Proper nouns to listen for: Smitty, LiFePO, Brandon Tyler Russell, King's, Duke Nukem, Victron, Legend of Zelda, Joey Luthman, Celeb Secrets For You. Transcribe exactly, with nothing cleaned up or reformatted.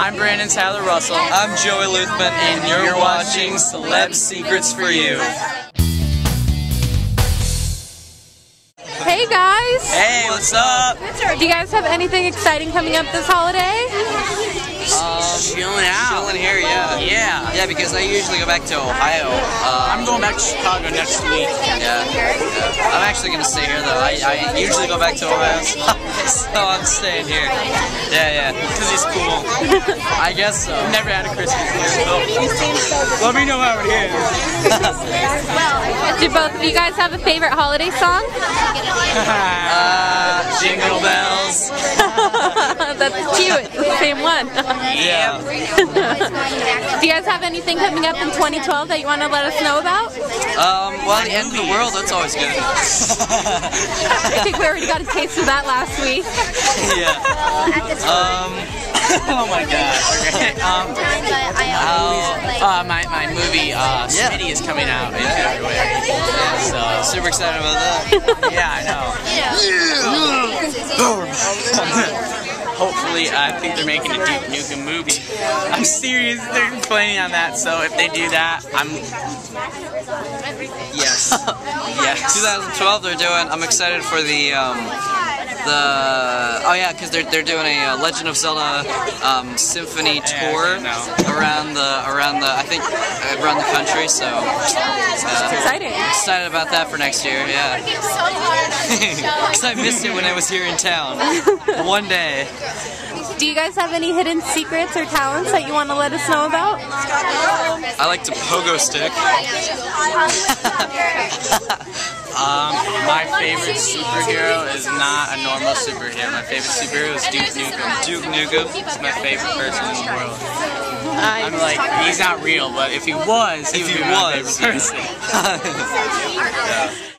I'm Brandon Tyler Russell. I'm Joey Luthman, and you're, you're watching Celeb Secrets For You. Hey guys! Hey, what's up? Do you guys have anything exciting coming up this holiday? Um, chilling out. Chilling here, yeah. Yeah. Yeah, because I usually go back to Ohio. Uh, I'm going back to Chicago next week. Yeah. yeah. I'm actually going to stay here, though. I, I usually go back to Ohio, so I'm staying here. Yeah, yeah. Because he's cool. I guess so. I've never had a Christmas here, so. Let me know how it is. Do both of you guys have a favorite holiday song? uh, Jingle Bells. That's cute. It's the same one. Yeah. Do you guys have anything coming up in twenty twelve that you want to let us know about? Um, well, the end of the world, that's always good. I think we already got a taste of that last week. Yeah. Um, oh my god. Okay. Um, uh, my, my movie, uh, Smitty, is coming out in February. So, I'm super excited about that. Yeah, I know. Hopefully, I think they're making a Duke Nukem movie. I'm serious, they're planning on that, so if they do that, I'm... Yes. Yes. twenty twelve they're doing, I'm excited for the, um, the... Oh yeah, because they're, they're doing a uh, Legend of Zelda um, symphony tour around the, around the, I think, around the country, so... Uh, exciting. I'm excited about that for next year, yeah. Because I missed it when I was here in town. One day. Do you guys have any hidden secrets or talents that you want to let us know about? I like to pogo stick. um, my favorite superhero is not a normal superhero. My favorite superhero is Duke Nukem. Duke Nukem is my favorite person in the world. I'm like, he's not real, but if he was, he if would he be was. my favorite person. Yeah.